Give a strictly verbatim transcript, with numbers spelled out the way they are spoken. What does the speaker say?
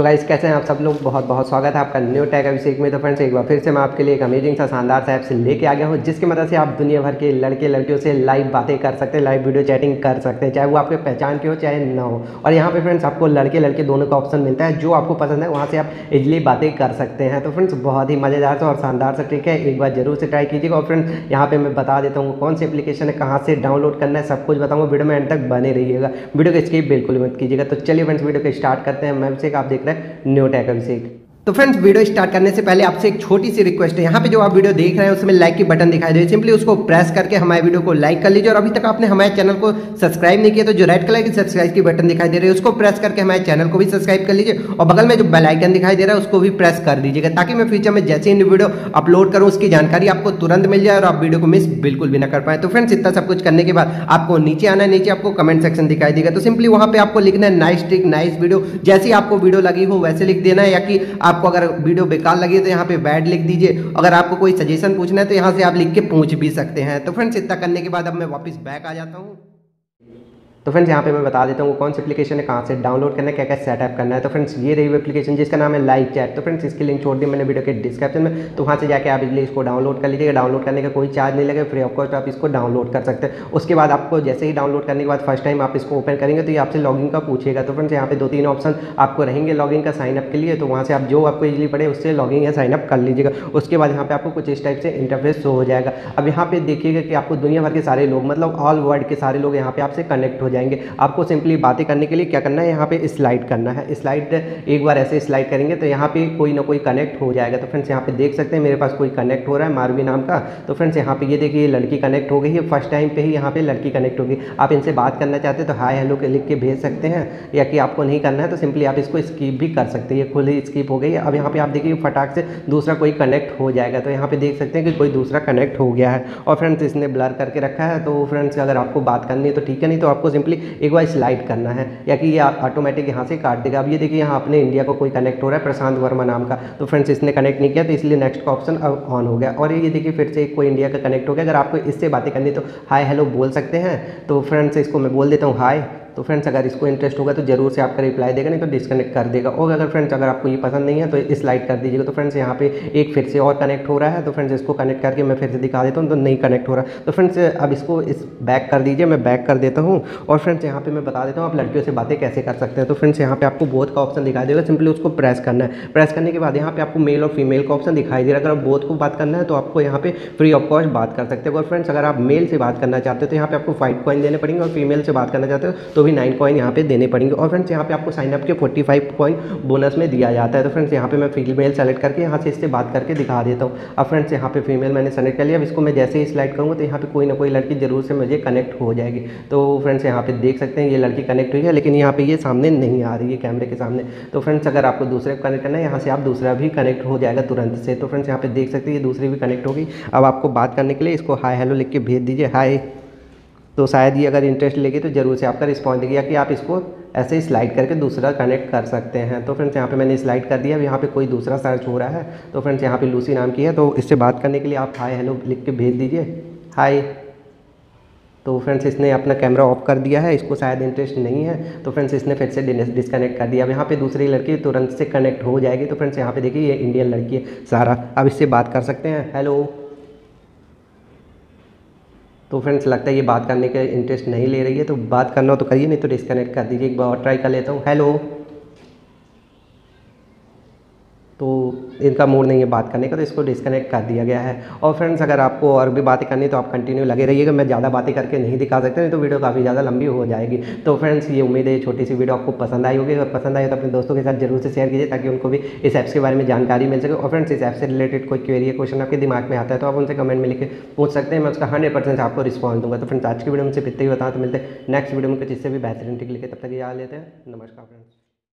So guys कैसे हैं आप सब लोग, बहुत बहुत स्वागत है आपका न्यू टेक अभिषेक में। तो फ्रेंड्स एक बार फिर से मैं आपके लिए एक अमेजिंग सा शानदार सा ऐप से लेके आ गया हूँ, जिसकी मदद से आप दुनिया भर के लड़के लड़कियों से लाइव बातें कर सकते हैं, लाइव वीडियो चैटिंग कर सकते हैं, चाहे वो आपके पहचान के हो चाहे ना हो। और यहाँ पे फ्रेंड्स आपको लड़के लड़के दोनों का ऑप्शन मिलता है, जो आपको पसंद है वहाँ से आप इजिली बातें कर सकते हैं। तो फ्रेंड्स बहुत ही मज़ेदार सा और शानदार सा ट्रिक है, एक बार जरूर से ट्राई कीजिएगा। और फ्रेंड्स यहाँ पर मैं बता देता हूँ कौन सी एप्लीकेशन है, कहाँ से डाउनलोड करना है, सब कुछ बताऊँगा। वीडियो में एंड तक बने रहिएगा, वीडियो को स्किप बिल्कुल मत कीजिएगा। तो चलिए फ्रेंड्स वीडियो को स्टार्ट करते हैं। मैं अभिषेक, आप देख रहे हैं न्यू टेक अभिषेक। तो फ्रेंड्स वीडियो स्टार्ट करने से पहले आपसे एक छोटी सी रिक्वेस्ट है, यहाँ पे जो आप वीडियो देख रहे हैं उसमें लाइक की बटन दिखाई दे, सिंपली उसको प्रेस करके हमारे वीडियो को लाइक कर लीजिए। और अभी तक आपने हमारे चैनल को सब्सक्राइब नहीं किया तो जो रेड कलर की सब्सक्राइब की बटन दिखाई दे रही है उसको प्रेस करके हमारे चैनल को भी सब्सक्राइब कर लीजिए। और बगल में जो बेल आइकन दिखाई दे रहा है उसको भी प्रेस कर दीजिएगा, ताकि मैं फ्यूचर में जैसे ही वीडियो अपलोड करूँ उसकी जानकारी आपको तुरंत मिल जाए और आप वीडियो को मिस बिल्कुल भी ना कर पाए। तो फ्रेंड्स इतना सब कुछ करने के बाद आपको नीचे आना, नीचे आपको कमेंट सेक्शन दिखाई देगा, तो सिंपली वहाँ पे आपको लिखना है नाइस ट्रिक नाइस वीडियो। जैसी आपको वीडियो लगी हो वैसे लिख देना है, या कि आपको अगर वीडियो बेकार लगी तो यहाँ पे बैड लिख दीजिए। अगर आपको कोई सजेशन पूछना है तो यहाँ से आप लिख के पूछ भी सकते हैं। तो फ्रेंड्स इतना करने के बाद अब मैं वापस बैक आ जाता हूँ। तो फ्रेंड्स यहाँ पे मैं बता देता हूँ कौन सी एप्लीकेशन है, कहाँ से डाउनलोड करना है, क्या क्या सेटअप करना है। तो फ्रेंड्स ये रही वो एप्लीकेशन जिसका नाम है लाइव चैट। तो फ्रेंड्स इसकी लिंक छोड़ दी मैंने वीडियो के डिस्क्रिप्शन में, तो वहाँ से जाके आप इसलिए इसको डाउनलोड कर लीजिएगा। डाउनलोड करने का कोई चार्ज नहीं लगेगा, फ्री ऑफ कॉस्ट आप इसको डाउनलोड कर सकते हैं। उसके बाद आपको जैसे ही डाउनलोड करने के बाद फर्स्ट टाइम आप इसको ओपन करेंगे तो ये आपसे लॉगिन का पूछेगा। तो फ्रेंड्स यहाँ पे दो तीन ऑप्शन आपको रहेंगे लॉगिन का, साइनअप के लिए, तो वहाँ से आप जो आपको इजिली पड़े उससे लॉगिन या साइनअप कर लीजिएगा। उसके बाद यहाँ पे आपको कुछ इस टाइप से इंटरफेस शो हो जाएगा। अब यहाँ पे देखिएगा कि आपको दुनिया भर के सारे लोग, मतलब ऑल वर्ल्ड के सारे लोग यहाँ पे आपसे कनेक्ट हो जाएंगे। आपको सिंपली बातें करने के लिए क्या करना है, यहाँ पे स्लाइड करना है। स्लाइड एक बार ऐसे स्लाइड करेंगे तो यहाँ पे कोई ना कोई कनेक्ट हो जाएगा। तो फ्रेंड्स यहाँ पे देख सकते हैं मेरे पास कोई कनेक्ट हो रहा है, मारवी नाम का। तो फ्रेंड्स यहाँ पे ये देखिए लड़की कनेक्ट हो गई है, फर्स्ट टाइम पे ही यहाँ पे लड़की कनेक्ट होगी। आप इनसे बात करना चाहते हैं तो हाय हेलो के लिख के भेज सकते हैं, या कि आपको नहीं करना है तो सिंपली आप इसको स्किप भी कर सकते हैं। ये खुद ही स्किप हो गई है। अब यहाँ पर आप देखिए फटाक से दूसरा कोई कनेक्ट हो जाएगा, तो यहाँ पर देख सकते हैं कि कोई दूसरा कनेक्ट हो गया है। और फ्रेंड्स इसने ब्लर करके रखा है, तो फ्रेंड्स अगर आपको बात करनी है तो ठीक है, नहीं तो आपको सिंपली एक बार स्लाइड करना है, या कि ये ऑटोमेटिक यहाँ से काट देगा। अब ये देखिए यहाँ अपने इंडिया को कोई कनेक्ट हो रहा है, प्रशांत वर्मा नाम का। तो फ्रेंड्स इसने कनेक्ट नहीं किया तो इसलिए नेक्स्ट का ऑप्शन अब ऑन हो गया। और ये देखिए फिर से कोई इंडिया का कनेक्ट हो गया। अगर आपको इससे बातें करनी तो हाय हेलो बोल सकते हैं। तो फ्रेंड्स इसको मैं बोल देता हूँ हाय। तो फ्रेंड्स अगर इसको इंटरेस्ट होगा तो जरूर से आपका रिप्लाई देगा, नहीं तो डिस्कनेक्ट कर देगा। और अगर फ्रेंड्स अगर आपको ये पसंद नहीं है तो स्लाइड कर दीजिएगा। तो फ्रेंड्स यहाँ पे एक फिर से और कनेक्ट हो रहा है, तो फ्रेंड्स इसको कनेक्ट करके मैं फिर से दिखा देता हूँ, तो नहीं कनेक्ट हो रहा। तो फ्रेंड्स अब इसको इस बैक कर दीजिए, मैं बैक कर देता हूँ। और फ्रेंड्स यहाँ पर मैं बता देता हूँ आप लड़कियों से बातें कैसे कर सकते हैं। तो फ्रेंड्स यहाँ पर आपको बोथ का ऑप्शन दिखाई देगा, सिंपली उसको प्रेस करना है। प्रेस करने के बाद यहाँ पर आपको मेल और फीमेल का ऑप्शन दिखाई दे रहा है। अगर आप बोथ को बात करना है तो आपको यहाँ पर फ्री ऑफ कॉस्ट बात कर सकते हो। और फ्रेंड्स अगर आप मेल से बात करना चाहते हो तो यहाँ पर आपको फाइव कॉइन देने पड़ेंगे, और फीमेल से बात करना चाहते हो तो भी नाइन कॉइन यहाँ पे देने पड़ेंगे। और फ्रेंड्स यहाँ पे आपको साइनअप के पैंतालीस कॉइन बोनस में दिया जाता है। तो फ्रेंड्स यहाँ पे मैं फीमेल सेलेक्ट करके यहाँ से इससे बात करके दिखा देता हूँ। अब फ्रेंड्स यहाँ पे फीमेल मैंने सेलेक्ट कर लिया। अब इसको मैं जैसे ही स्लाइड करूँगा तो यहाँ पे कोई ना कोई लड़की जरूर से मुझे कनेक्ट हो जाएगी। तो फ्रेंड्स यहाँ पे देख सकते हैं ये लड़की कनेक्ट हुई है, लेकिन यहाँ पे ये सामने नहीं आ रही है कैमरे के सामने। तो फ्रेंड्स अगर आपको दूसरे को कनेक्ट करना है, यहाँ से आप दूसरा भी कनेक्ट हो जाएगा तुरंत से। तो फ्रेंड्स यहाँ पे देख सकते हैं ये दूसरी भी कनेक्ट होगी। अब आपको बात करने के लिए इसको हाय हेलो लिख के भेज दीजिए हाय। तो शायद ये अगर इंटरेस्ट लेगी तो जरूर से आपका रिस्पॉन्स देगी, या कि आप इसको ऐसे ही स्लाइड करके दूसरा कनेक्ट कर सकते हैं। तो फ्रेंड्स यहाँ पे मैंने स्लाइड कर दिया। अब यहाँ पे कोई दूसरा सर्च हो रहा है, तो फ्रेंड्स यहाँ पे लूसी नाम की है, तो इससे बात करने के लिए आप हाय हेलो लिख के भेज दीजिए हाय। तो फ्रेंड्स इसने अपना कैमरा ऑफ कर दिया है, इसको शायद इंटरेस्ट नहीं है, तो फ्रेंड्स इसने फिर से डिस्कनेक्ट कर दिया। अब यहाँ पे दूसरी लड़की तुरंत से कनेक्ट हो जाएगी। तो फ्रेंड्स यहाँ पे देखिए ये इंडियन लड़की है सारा, अब इससे बात कर सकते हैं हेलो। तो फ्रेंड्स लगता है ये बात करने का इंटरेस्ट नहीं ले रही है, तो बात करना हो तो करिए, नहीं तो डिस्कनेक्ट कर दीजिए। एक बार और ट्राई कर लेता हूँ हेलो। तो इनका मूड नहीं है बात करने का, तो इसको डिस्कनेक्ट कर दिया गया है। और फ्रेंड्स अगर आपको और भी बातें करनी है तो आप कंटिन्यू लगे रहिएगा, मैं ज़्यादा बातें करके नहीं दिखा सकता, नहीं तो वीडियो काफ़ी ज़्यादा लंबी हो जाएगी। तो फ्रेंड्स ये उम्मीद है छोटी सी वीडियो आपको पसंद आई होगी। अगर पसंद आई तो अपने दोस्तों के साथ जरूर से शेयर कीजिए, ताकि उनको भी इस ऐप के बारे में जानकारी मिल सके। और फ्रेंड्स इस ऐप से रिलेटेड कोई क्वेरी क्वेश्चन आपके दिमाग में आता है तो आप उनसे कमेंट में लिख के पूछ सकते हैं, मैं उसका हंड्रेड परसेंट आपको रिस्पॉन्स दूँगा। तो फ्रेंड्स आज की वीडियो में सिर्फ इतने ही बताऊँ, तो मिलते हैं नेक्स्ट वीडियो में कुछ इससे भी बेहतरीन टिक लिखे, तब तक याद लेते हैं। नमस्कार फ्रेंड्स।